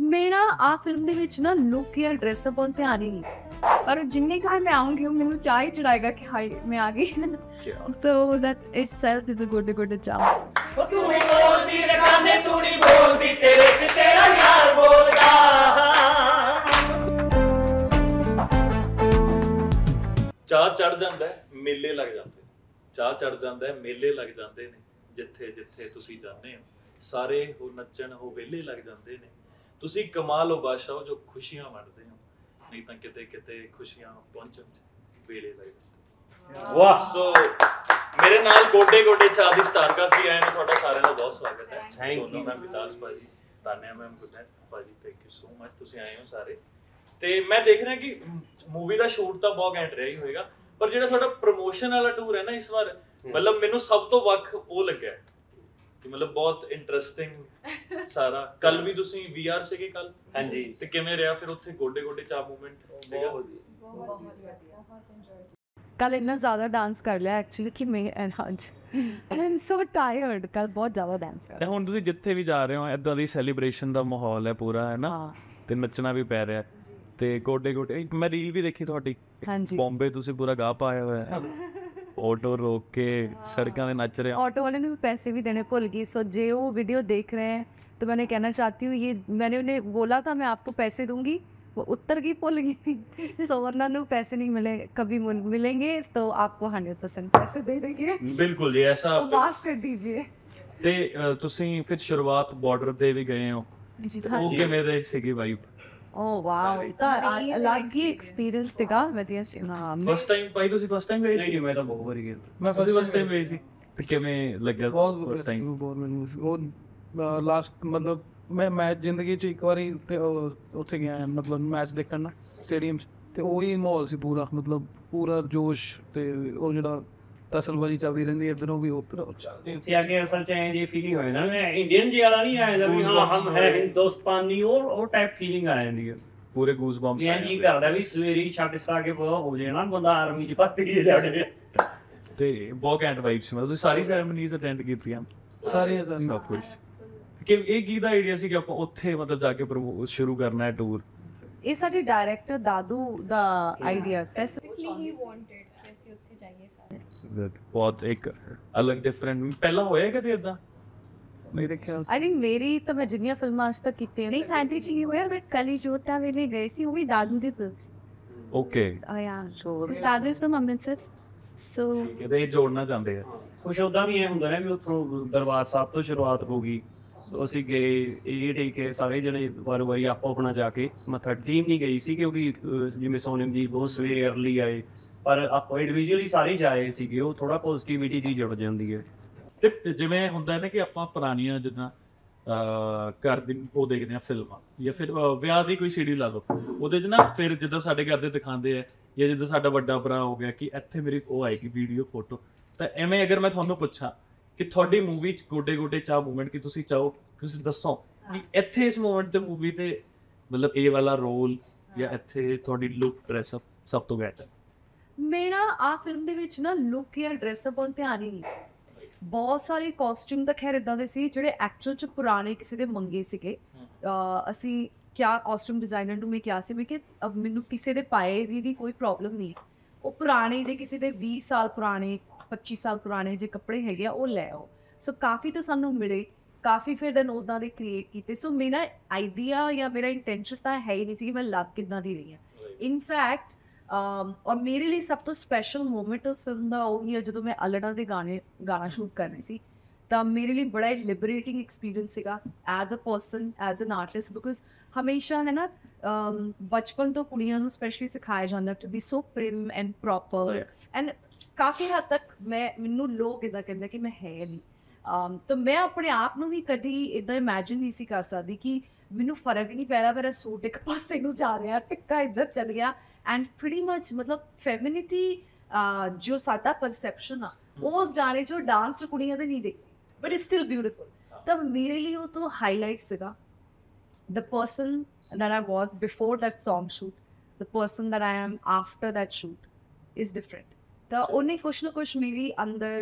मेरा आ फिल्म ਦੇ ਵਿੱਚ ਨਾ ਲੁੱਕ ਜਾਂ ਡਰੈਸ ਅਪ ਤੇ ਆ ਨਹੀਂ ਪਰ ਜਿੰਨੇ ਕਹੇ ਮੈਂ ਆਉਂਗੀ ਮੈਨੂੰ ਚਾਹ ਹੀ ਚੜਾਏਗਾ ਕਿ ਹਾਈ ਮੈਂ ਆ ਗਈ so that itself is a good ਚਾਹ ਉਹ ਤੂੰ ਹੀ ਬੋਲਦੀ ਰਕਾਨੇ ਤੂੰ ਨਹੀਂ ਬੋਲਦੀ ਤੇਰੇ ਚ ਤੇਰਾ ਯਾਰ ਬੋਲਦਾ ਚਾਹ ਚੜ ਜਾਂਦਾ ਮੇਲੇ ਲੱਗ ਜਾਂਦੇ ਚਾਹ ਚੜ ਜਾਂਦਾ ਮੇਲੇ ਲੱਗ ਜਾਂਦੇ ਨੇ ਜਿੱਥੇ ਜਿੱਥੇ ਤੁਸੀਂ ਜਾਂਦੇ ਹੋ ਸਾਰੇ ਹੋ ਨੱਚਣ ਹੋ ਵੇਲੇ ਲੱਗ ਜਾਂਦੇ ਨੇ ਤੁਸੀਂ ਕਮਾਲ ਹੋ ਬਾਦਸ਼ਾਹ ਜੋ ਖੁਸ਼ੀਆਂ ਵੰਡਦੇ ਹੋ ਨਹੀਂ ਤਾਂ ਕਿਤੇ ਕਿਤੇ ਖੁਸ਼ੀਆਂ ਪਹੁੰਚਣ ਵੇਲੇ ਲੱਗਦੇ ਵਾਹ ਸੋ ਮੇਰੇ ਨਾਲ ਗੋਡੇ ਗੋਡੇ ਚਾਹ ਦੀ ਸਟਾਰਕਾਸਟ ਵੀ ਆਏ ਨੇ ਤੁਹਾਡਾ ਸਾਰਿਆਂ ਦਾ ਬਹੁਤ ਸਵਾਗਤ ਹੈ ਥੈਂਕ ਯੂ ਸੋਨਮ ਵਿਦਾਸ ਭਾਜੀ ਤਾਨਿਆ ਮੈਮ ਗੁੱਡਨ ਭਾਜੀ ਥੈਂਕ ਯੂ ਸੋ ਮਚ ਤੁਸੀਂ ਆਏ ਹੋ ਸਾਰੇ ਤੇ ਮੈਂ ਦੇਖ ਰਿਹਾ ਕਿ ਮੂਵੀ ਦਾ ਸ਼ੂਟ ਤਾਂ ਬਹੁਤ ਘੈਂਟ ਰਿਹਾ ਹੀ ਹੋਏਗਾ ਪਰ ਜਿਹੜਾ ਤੁਹਾਡਾ ਪ੍ਰੋਮੋਸ਼ਨ ਵਾਲਾ ਟੂਰ ਹੈ ਨਾ ਇਸ ਵਾਰ ਮਤਲਬ ਮੈਨੂੰ ਸਭ ਤੋਂ ਵੱਖ ਉਹ ਲੱਗਿਆ मतलब बहुत इंटरेस्टिंग सारा कल भी ਤੁਸੀਂ VR ਸੀਗੇ ਕੱਲ ਹਾਂਜੀ ਤੇ ਕਿਵੇਂ ਰਿਹਾ ਫਿਰ ਉੱਥੇ ਗੋਡੇ ਗੋਡੇ ਚਾਹ ਮੂਵਮੈਂਟ ਸੀਗਾ ਬਹੁਤ ਵਧੀਆ ਬਹੁਤ ਇੰਜੋਏ ਕੱਲ ਇੰਨਾ ਜ਼ਿਆਦਾ ਡਾਂਸ ਕਰ ਲਿਆ ਐਕਚੁਅਲੀ ਕਿ ਮੈਂ ਐਂਡ ਆਮ ਸੋ ਟਾਇਰਡ ਕੱਲ ਬਹੁਤ ਜ਼ਿਆਦਾ ਡਾਂਸ ਕਰ ਤੇ ਹੁਣ ਤੁਸੀਂ ਜਿੱਥੇ ਵੀ ਜਾ ਰਹੇ ਹੋ ਇਦਾਂ ਦੀ ਸੈਲੀਬ੍ਰੇਸ਼ਨ ਦਾ ਮਾਹੌਲ ਹੈ ਪੂਰਾ ਹੈ ਨਾ ਤੇ ਨੱਚਣਾ ਵੀ ਪੈ ਰਿਹਾ ਤੇ ਗੋਡੇ ਗੋਡੇ ਮੈਂ ਰੀਲ ਵੀ ਦੇਖੀ ਤੁਹਾਡੀ ਬੰਬੇ ਤੁਸੀਂ ਪੂਰਾ ਗਾ ਪਾਇਆ ਹੋਇਆ ਹੈ ऑटो रोक के सड़कों में नाच रहे हैं ऑटो वाले ने भी पैसे भी देने भूल गई सो जे वो वीडियो देख रहे हैं तो मैंने कहना चाहती हूँ ये मैंने उन्हें बोला था मैं आपको पैसे दूंगी वो उत्तर की भूल गई सो वरना नु पैसे नहीं मिले कभी मिलेंगे तो आपको 100% पैसे दे देंगे बिल्कुल ये ऐसा तो माफ कर दीजिए ते तुसी फिर शुरुआत बॉर्डर दे भी गए हो वो किवें रही सीगी vibe Oh wow! That lucky experience to go with this. First time, why did you first time go? नहीं मैं तो बहुत बारी गया था। मैं first time गई थी। तो क्या मैं लग गया? First time। बहुत मैंने वो last मतलब मैं जिंदगी ची एक बारी उसे गया है मतलब मैच देखकर ना stadium तो वो ही माहौल सी पूरा मतलब पूरा जोश तो वो जिधर तसलबाजी चल रही रहती है इधरों भी होता है क्या क्या असल चाहिए ये फीलिंग है ना मैं इंडियन जी वाला नहीं आया जब यहाँ हम है हिंदुस्तानी और टाइप फीलिंग आ रही है पूरे गूज बम्स ये जी कर रहा है भी सवेरी छाती से आके पूरा हो जाए ना बंदा आर्मी की पास तेजी लड़े ते बहुत एंड वाइब्स मतलब सारी सेरेमनीज अटेंड की थी हम सारे सब कुछ कि एक ही आईडिया सी कि आप ओथे मतलब जाके शुरू करना है टूर ये सारे director Dadu the idea specifically ही वांटेड कैसे ओथे जाइए सारे बहुत एक अलग डिफरेंट पहला होया कदे इदा मेरे ख्याल आई थिंक मेरी तो मैं जिन्निया फिल्म आज तक की नहीं शांति जी होया बट कली जोटा वेले गई सी वो भी दादू दी फिल्म ओके आया जो दादू इज फ्रॉम अमृतसर सो ये जोड़ना चाहते हैं कुछ उदा भी है हुंदा है भी उथों दरबार साहब तो शुरुआत होगी ਅਸੀਂ ਗਏ ਇਹ ਠੀਕ ਹੈ ਸਾਰੇ ਜਿਹੜੇ ਵਾਰ-ਵਾਰੀ ਆਪੋ ਆਪਣਾ ਜਾ ਕੇ ਮੱਥਾ ਟੀਮ ਨਹੀਂ ਗਈ ਸੀ ਕਿਉਂਕਿ ਜਿਵੇਂ ਸੋਨਮ ਜੀ ਬਹੁਤ ਸਵੇਰੇ अर्ਲੀ ਆਏ ਪਰ ਆਪੋ ਇੰਡੀਵਿਜੂਅਲੀ ਸਾਰੇ ਜਾਏ ਸੀਗੇ ਉਹ ਥੋੜਾ ਪੋਜ਼ਿਟਿਵਿਟੀ ਜੀ ਜੁੜ ਜਾਂਦੀ ਹੈ ਤੇ ਜਿਵੇਂ ਹੁੰਦਾ ਨਾ ਕਿ ਆਪਾਂ ਪੁਰਾਣੀਆਂ ਜਿੱਦਾਂ ਘਰ ਦੀ ਉਹ ਦੇਖਦੇ ਆ ਫਿਲਮਾਂ ਜਾਂ ਫਿਰ ਵਿਆਹ ਦੀ ਕੋਈ ਸੀਡੀ ਲਾ ਲਓ ਉਹਦੇ 'ਚ ਨਾ ਫਿਰ ਜਿੱਦਾਂ ਸਾਡੇ ਘਰ ਦੇ ਦਿਖਾਉਂਦੇ ਆ ਜਾਂ ਜਿੱਦਾਂ ਸਾਡਾ ਵੱਡਾ ਭਰਾ ਹੋ ਗਿਆ ਕਿ ਇੱਥੇ ਮੇਰੀ ਉਹ ਆਏਗੀ ਵੀਡੀਓ ਫੋਟੋ ਤਾਂ ਐਵੇਂ ਅਗਰ ਮੈਂ ਤੁਹਾਨੂੰ ਪੁੱਛਾਂ ਕਿ ਤੁਹਾਡੀ ਮੂਵੀ ਚ ਗੋਡੇ ਗੋਡੇ ਚਾਹ ਮੂਵਮੈਂਟ ਕਿ ਤੁਸੀਂ ਚਾਹੋ ਤੁਸੀਂ ਦੱਸੋ ਕਿ ਇੱਥੇ ਇਸ ਮੂਵਮੈਂਟ ਤੇ ਮੂਵੀ ਤੇ ਮਤਲਬ ਇਹ ਵਾਲਾ ਰੋਲ ਜਾਂ ਇੱਥੇ ਤੁਹਾਡੀ ਲੁੱਕ ਡਰੈਸ ਅਪ ਸਭ ਤੋਂ ਘੈਂਟ ਹੈ ਮੇਰਾ ਆ ਫਿਲਮ ਦੇ ਵਿੱਚ ਨਾ ਲੁੱਕ ਜਾਂ ਡਰੈਸ ਅਪ ਤੇ ਆ ਨਹੀਂ ਬਹੁਤ ਸਾਰੇ ਕਾਸਟਿਊਮ ਤਾਂ ਖੈਰ ਇਦਾਂ ਦੇ ਸੀ ਜਿਹੜੇ ਐਕਚੁਅਲ ਚ ਪੁਰਾਣੇ ਕਿਸੇ ਦੇ ਮੰਗੇ ਸੀਗੇ ਅਸੀਂ ਕਿਆ ਕਾਸਟਿਊਮ ਡਿਜ਼ਾਈਨਰ ਨੂੰ ਮੈਂ ਕਿਹਾ ਸੀ ਮੈਂ ਕਿ ਅਬ ਮੈਨੂੰ ਕਿਸੇ ਦੇ ਪਾਏ ਦੀ ਕੋਈ ਪ੍ਰੋਬਲਮ ਨਹੀਂ ਉਹ ਪੁਰਾਣੇ ਦੇ ਕਿਸੇ ਦੇ 20 ਸਾਲ ਪੁਰਾਣੇ 25 ਸਾਲ ਪੁਰਾਣੇ ਜੇ ਕੱਪੜੇ ਹੈਗੇ ਆ ਉਹ ਲੈ ਆਓ ਸੋ ਕਾਫੀ ਤਾਂ ਸਾਨੂੰ ਮਿਲੇ ਕਾਫੀ ਫਿਰ ਦਨ ਉਦਾਂ ਦੇ ਕ੍ਰੀਏਟ ਕੀਤੇ ਸੋ ਮੇਰਾ ਆਈਡੀਆ ਜਾਂ ਮੇਰਾ ਇੰਟੈਂਸ਼ਨ ਤਾਂ ਹੈ ਹੀ ਨਹੀਂ ਸੀ ਕਿ ਮੈਂ ਲੱਗ ਕਿੱਦਾਂ ਦੀ ਰਹੀ ਹਾਂ ਇਨਫੈਕਟ ਔਰ ਮੇਰੇ ਲਈ ਸਭ ਤੋਂ ਸਪੈਸ਼ਲ ਮੂਮੈਂਟ ਉਸ ਫਿਲਮ ਦਾ ਉਹ ਹੀ ਹੈ ਜਦੋਂ ਮੈਂ ਅਲੜਾ ਦੇ ਗਾਣੇ ਗਾਣਾ ਸ਼ੂਟ ਕਰਨੀ ਸੀ ਤਾਂ ਮੇਰੇ ਲਈ ਬੜਾ ਲਿਬਰੇਟਿੰਗ ਐਕਸਪੀਰੀਅੰਸ ਸੀਗਾ as a person as an artist because ਹਮੇਸ਼ਾ ਹੈ ਨਾ ਬਚਪਨ ਤੋਂ ਕੁੜੀਆਂ ਨੂੰ ਸਪੈਸ਼ਲੀ ਸਿਖਾਇਆ ਜਾਂਦਾ to be so prim and proper and काफ़ी हद तक मैं मैनू लोग इदा कहते कि मैं है नहीं तो मैं अपने आप में भी कभी इदा इमेजिन नहीं सी कर सकती कि मैनू फर्क ही नहीं पै रहा मेरा सूट एक पासे को जा रहा टिक्का इधर चल गया एंड प्रीटी मच मतलब फैमिनिटी जो साडा परसैप्शन उस गाने जो डांस कुड़ियाँ तो नहीं देखती बट इट्स स्टिल ब्यूटीफुल तो मेरे लिए वो तो हाईलाइट सीगा the person that I was before that song shoot the person that I am after that shoot is different तो उन्हें कुछ ना कुछ मेरी अंदर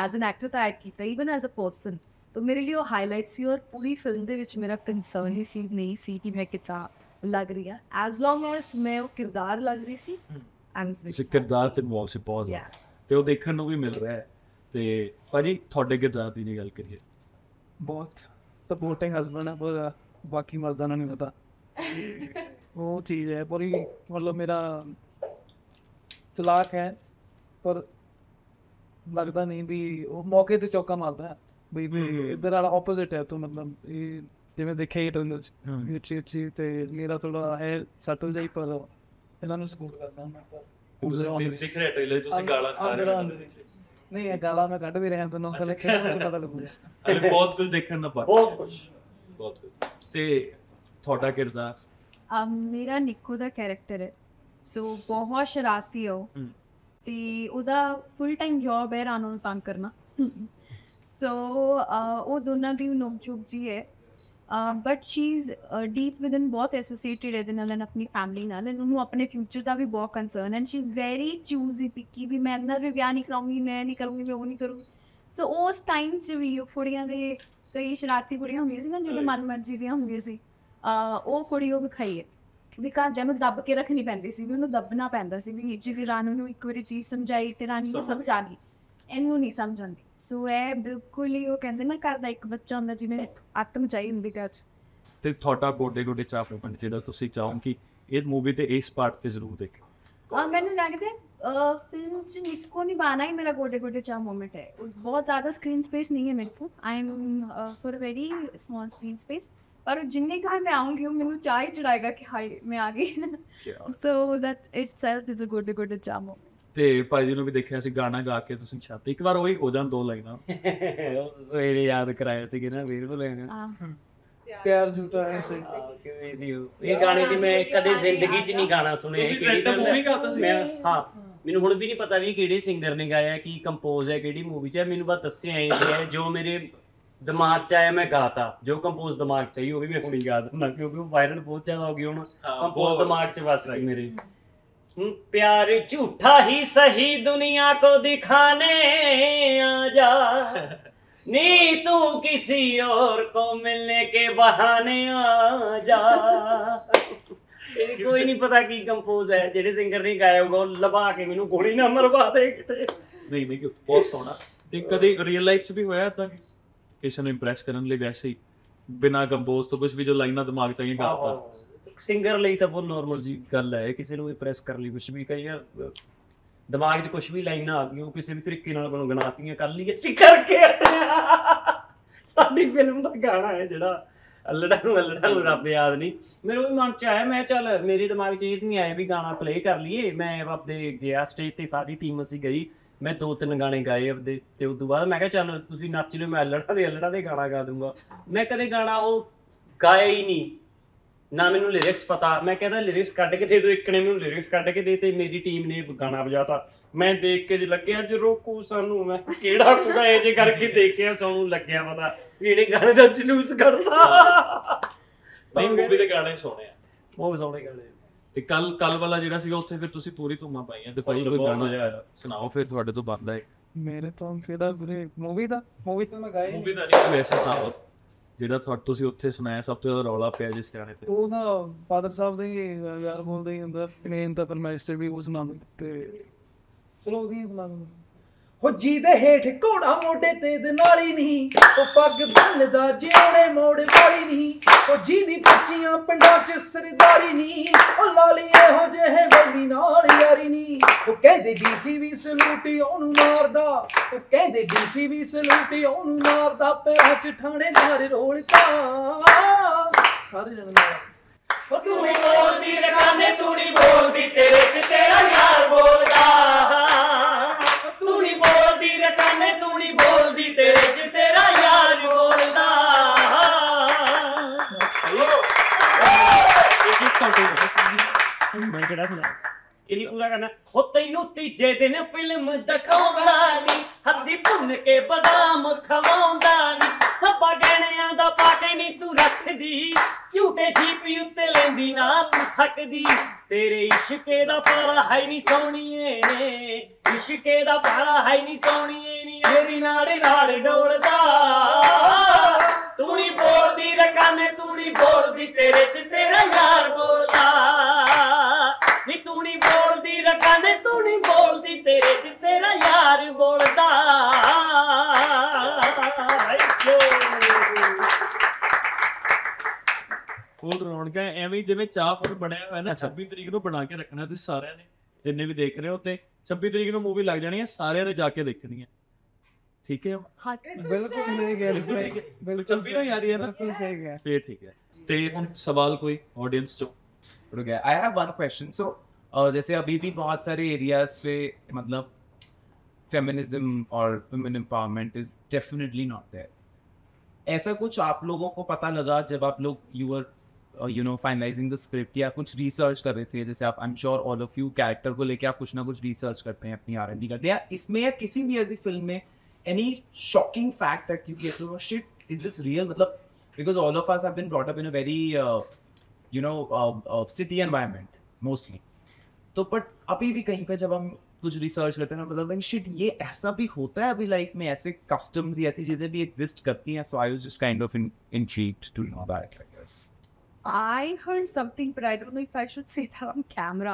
एज एन एक्टर तो ऐड किया इवन एज अ पर्सन तो मेरे लिए वो हाईलाइट सी और पूरी फिल्म दे विच मेरा कंसर्न ही फील नहीं सी कि मैं कितना लग रही है एज लॉन्ग एज मैं वो किरदार लग रही सी आई किरदार ते इन्वॉल्व सी पॉज ते वो देखण ਨੂੰ ਵੀ ਮਿਲ ਰਿਹਾ ਹੈ ਤੇ ਭਾਜੀ ਤੁਹਾਡੇ ਕਿਰਦਾਰ ਦੀ ਗੱਲ ਕਰੀਏ ਬਹੁਤ ਸਪੋਰਟਿੰਗ ਹਸਬੰਡ ਆ ਪਰ ਬਾਕੀ ਮਰਦਾਂ ਨੂੰ ਨਹੀਂ ਪਤਾ वो चीज़ है पूरी मतलब मेरा चलाक है पर लगता नहीं भी वो मौके से चौका मारता है भी इधर वाला ऑपोजिट है तो मतलब जिम्मे देखे अच्छी तो मेरा थोड़ा है सटल जाई पर इन्होंने सपोर्ट करता हूँ नहीं है गाला मैं कट भी रहा तो पता लगूगा बहुत कुछ देखना बहुत कुछ ते थोड़ा किरदार मेरा निको का कैरेक्टर है सो बहुत शरारती है वो तो उसका फुल टाइम जॉब है रानू तंग करना सो वो दोनों की नोकझोंक जी है but she is deep within बहुत एसोसीएटेड है एंड अपनी फैमिली नाल उन्होंने अपने फ्यूचर का भी बहुत concern and she is very choosy picky भी मैं इन्होंने ब्याह नहीं कराऊंगी मैं नहीं करूँगी मैं वो नहीं करूँगी सो उस टाइम च भी कुड़ियाँ के कई शरारती कुड़ियाँ होंदियां सी ना जो मन मर्जी दी होंदियां सी ਉਹ ਕੁੜੀ ਉਹ ਵਿਖਾਈ ਹੈ ਵੀ ਘਰ ਜਾ ਮੈਂ ਦੱਬ ਕੇ ਰੱਖਣੀ ਪੈਂਦੀ ਸੀ ਵੀ ਉਹਨੂੰ ਦੱਬਣਾ ਪੈਂਦਾ ਸੀ ਵੀ ਜਿਵੇਂ ਰਾਨੂ ਨੂੰ ਇੱਕ ਵਾਰੀ ਚੀਜ਼ ਸਮਝਾਈ ਤੇ ਰਾਨੀ ਨੂੰ ਸਮਝ ਆ ਗਈ ਇਹਨੂੰ ਨਹੀਂ ਸਮਝ ਆਉਂਦੀ ਸੋ ਇਹ ਬਿਲਕੁਲ ਹੀ ਉਹ ਕਹਿੰਦੇ ਨਾ ਘਰ ਦਾ ਇੱਕ ਬੱਚਾ ਹੁੰਦਾ ਜਿਹਨੇ ਆਤਮ ਚਾਹੀ ਹੁੰਦੀ ਘਰ 'ਚ ਤੇ ਤੁਹਾਡਾ ਗੋਡੇ ਗੋਡੇ ਚਾਹ ਪ੍ਰੋਪਨ ਜਿਹੜਾ ਤੁਸੀਂ ਚਾਹੋ ਕਿ ਇਹ ਮੂਵੀ ਤੇ ਇਸ ਪਾਰਟ ਤੇ ਜ਼ਰੂਰ ਦੇਖੋ ਮੈਨੂੰ ਲੱਗਦਾ ਫਿਲਮ 'ਚ ਨਿੱਕੋ ਨਿਭਾਣਾ ਹੀ ਮੇਰਾ ਗੋਡੇ ਗੋਡੇ ਚਾਹ ਮੂਮੈਂਟ ਹੈ ਬਹੁਤ ਜ਼ਿਆਦਾ ਸਕਰੀਨ ਸਪੇਸ ਨਹੀਂ ਹੈ ਮੇਰੇ ਕੋਲ I am for very small screen space पर जिन्ने कहा मैं आऊँगी वो मेनू चाय चढ़ाएगा कि हाय मैं आ गई so that itself is a good good charm ते भाजी ने भी देखा सी गाना गा के तुसी छाते एक बार वही हो जान दो लाइना मेरे याद कराया सी कि ना वीर बोले प्यार झूठा है से ये गाने दी मैं कदे जिंदगी च नहीं गाना सुने मैं हां ਮੈਨੂੰ ਹੁਣ ਵੀ ਨਹੀਂ ਪਤਾ ਵੀ ਕਿਹੜੇ ਸਿੰਗਰ ਨੇ ਗਾਇਆ ਕੀ ਕੰਪੋਜ਼ ਹੈ ਕਿਹੜੀ ਮੂਵੀ ਚ ਮੈਨੂੰ ਬਸ ਦੱਸਿਆ ਹੈ ਜੋ ਮੇਰੇ दिमाग च आया मैं गाता जो कंपोज दिमाग चाहिए वो भी मैं नहीं गा देना क्योंकि वो वायरल बहुत ज्यादा हो गई हूँ कंपोज दिमाग च बस रही मेरे प्यार झूठा ही सही दुनिया को दिखाने आजा नी तू किसी और को मिलने के बहाने आजा कोई नहीं पता की कंपोज है जेडे सिंगर नहीं गाया होगा लभा के मैनू गोली ना मरवा दे नहीं नहीं बहुत सोहना कभी रियल लाइफ च भी होया किसी ने इंप्रेस करने लिए वैसे ही बिना कंपोज तो कुछ भी जो लाइना दिमाग चाहिए गाता सिंगर लिए तो बहुत नॉर्मल जी गल है किसी ने इंप्रेस कर ली कुछ भी कई यार दिमाग च कुछ भी लाइना आ गई किसी भी तरीके नाल बनो गनाती कर ली सी करके साडी फिल्म दा गाना है जिहड़ा अल्लड़ा नू रब याद नहीं मेरे भी मन च आया मैं चल मेरे दिमाग च ये नहीं आया भी गाना प्ले कर लीए मैं अपने गया स्टेज ते सारी टीम असी गई मैं दो तीन गाने गाए अपने तो उस बाद मैं चलो तुम नच लो मैं अल्लड़ा दे गाना गा दूंगा मैं कदे गाना वो गाया ही नहीं ना मैनू लिरिक्स पता मैं कहता लिरिक्स कट के दे दो एक ने मैनू लिरिक्स कट के दे ते मेरी टीम ने गाना बजाता मैं देख के लगे जो रोकू सानू मैं केड़ा कुड़ा ए जे करके देखिया सानू लग्या पता इहड़े गाने दा जलूस करता नहीं मूवी दे गाने सोने बहुत सोने गाने ਤੇ ਕੱਲ ਵਾਲਾ ਜਿਹੜਾ ਸੀਗਾ ਉੱਥੇ ਫਿਰ ਤੁਸੀਂ ਪੂਰੀ ਧੂਮਾ ਪਾਈਆਂ ਤੇ ਭਾਈ ਕੋਈ ਗਾਣਾ ਯਾਰ ਸੁਣਾਓ ਫਿਰ ਤੁਹਾਡੇ ਤੋਂ ਬੰਦਾ ਇੱਕ ਮੇਰੇ ਤੋਂ ਕਿਹੜਾ ਬਰੇ ਮੂਵੀ ਤਾਂ ਮੈਂ ਗਾਇਆ ਮੂਵੀ ਦਾ ਨਹੀਂ ਵੈਸੇ ਸਾਹ ਜਿਹੜਾ ਤੁਹਾਡੇ ਤੁਸੀਂ ਉੱਥੇ ਸੁਣਾਇਆ ਸਭ ਤੋਂ ਜ਼ਿਆਦਾ ਰੌਲਾ ਪਿਆ ਜਿਸ ਗਾਣੇ ਤੇ ਉਹ ਨਾ ਫਾਦਰ ਸਾਹਿਬ ਦੇ ਯਾਰ ਬੋਲਦੇ ਹੀ ਹੁੰਦਾ ਪਲੇਨ ਤਾਂ ਪਰਮੈਸਟਰ ਵੀ ਉਹ ਸੁਣਾਉਂਦੇ ਤੇ ਚਲੋ ਉਹਦੀ ਸੁਣਾਉਂਦੇ ਹੋ ਜੀ ਦੇ ਹੇਠ ਘੋੜਾ ਮੋਢੇ ਤੇ ਦੇ ਨਾਲ ਹੀ ਨਹੀਂ ਉਹ ਪੱਗ ਬੰਨਦਾ ਜਿਉਣੇ ਮੋੜ ਵਾਲੀ ਨਹੀਂ ਉਹ ਜੀ ਦੀ ਬੱਚੀਆਂ ਪਿੰਡਾਂ ਚ ਸਰਦਾਰੀ ਨਹੀਂ ਉਹ ਲਾਲੀ ਇਹੋ ਜਿਹੇ ਵੈਲੀ ਨਾਲ ਯਾਰੀ ਨਹੀਂ ਉਹ ਕਹਿੰਦੇ ਡੀਸੀ ਵੀ ਸਲੂਟੀ ਉਹਨੂੰ ਮਾਰਦਾ ਉਹ ਕਹਿੰਦੇ ਡੀਸੀ ਵੀ ਸਲੂਟੀ ਉਹਨੂੰ ਮਾਰਦਾ ਪੈਰਾਂ ਚ ਠਾਣੇਦਾਰ ਰੋਲਦਾ ਸਾਰੇ ਜਣ ਮਾਰ ਉਹ ਤੂੰ ਹੀ ਬੋਲਦੀ ਰਕਾਨੇ ਤੂੰ ਨਹੀਂ ਬੋਲਦੀ ਤੇਰੇ ਚ ਤੇਰਾ ਯਾਰ ਬੋਲਦਾ बदाम खवाउंदा नी थप्पा गहणियां दा पा के नी तू रखदी झूठे जीप उत्ते लेंदी ना तू थकदी तेरे इश्के दा पारा है नी सोनिए ने इश्के दा पारा है नी सोनिए नी मेरी नाड़े नाड़े डोलदा तू नी बोलदी रकाने तू नी बोलदी तेरे च तेरा यार बोलदा नी तू नी बोलदी रकाने तू नी बोलदी तेरे च तेरा यार बोलदा। जैसे अभी भी बहुत सारे एरियाज पे मतलब फेमिनिज्म और women empowerment is definitely not there. ऐसा कुछ आप लोगों को पता लगा जब आप लोग finalizing the script या कुछ research कर रहे थे? जैसे आप I'm sure all of you character को लेके आप कुछ ना कुछ research करते हैं, अपनी R&D करते हैं, या इसमें या किसी भी ऐसी फिल्म में any shocking fact that you get to know shit is this real? मतलब because all of us have been brought up in a very city environment mostly, तो but अभी भी कहीं पे जब हम कुछ research करते हैं मतलब shit ये ऐसा भी होता है अभी life में, ऐसे customs या ऐसी चीजें भी exist करती हैं, so I was just kind of intrigued to know that I guess. I heard something but I don't know if I should say that on camera.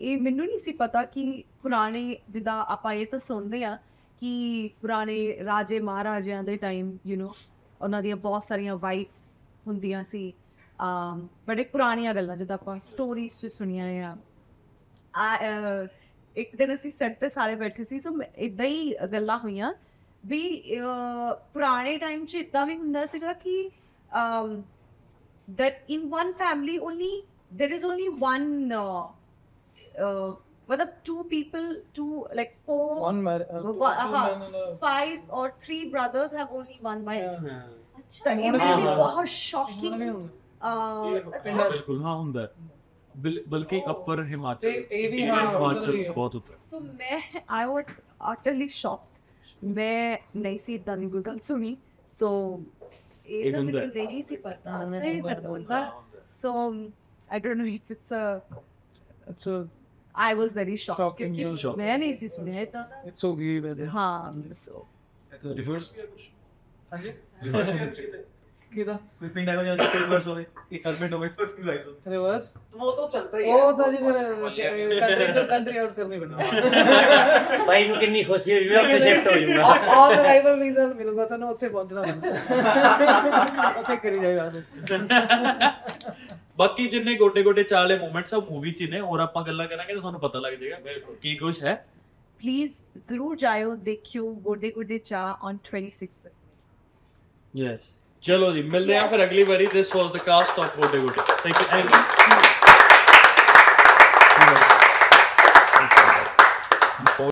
ये मैनू नहीं सी पता कि पुराने जिदा आप ये तो सुनते हैं कि पुराने राजे महाराजिया के टाइम उन्होंने बहुत सारिया वाइफ्स होंदिया सी बड़े पुरानिया गल्लां जिदा आप स्टोरीज च सुनिया है। एक दिन असी सेट पर सारे बैठे सी सो इदा ही गल्लां हुई भी पुराने टाइम च इदा भी हुंदा सीगा कि that in one family only there is only one मतलब two people two like four one five or three brothers have only one wife। अच्छा ये भी बहुत shocking अच्छा बिल्कुल हाँ होता है बल्कि अपर हिमाचल बहुत होता है। So मैं I was utterly shocked मैं नहीं सी इतनी गुदल सुनी so even really si pata nahi karta so I don't know if it's a I was very shocked kyunki maine isi suna tha it's so weird ha so reverse ha ji reverse kida koi ping diagonal reverse ho gayi ek husband ho gayi reverse wo to chalta hi hai wo to ji mere country out karni padna bhai nu kitni khushi hui main to shift ho jaunga all rival visa milunga ta na utthe pahunchna utthe kari jayega। बाकी जिन्ने गोडे गोडे चा वाले moments सब movie च ने और आपां गल्लां करांगे तो तुहानू पता लग जाएगा बिल्कुल की कुछ है। प्लीज जरूर जायो देखियो गोडे गोडे चा ऑन 26th यस। चलो जी मिलते हैं फिर अगली बारी। This was the cast of Gode Gode. Thank you.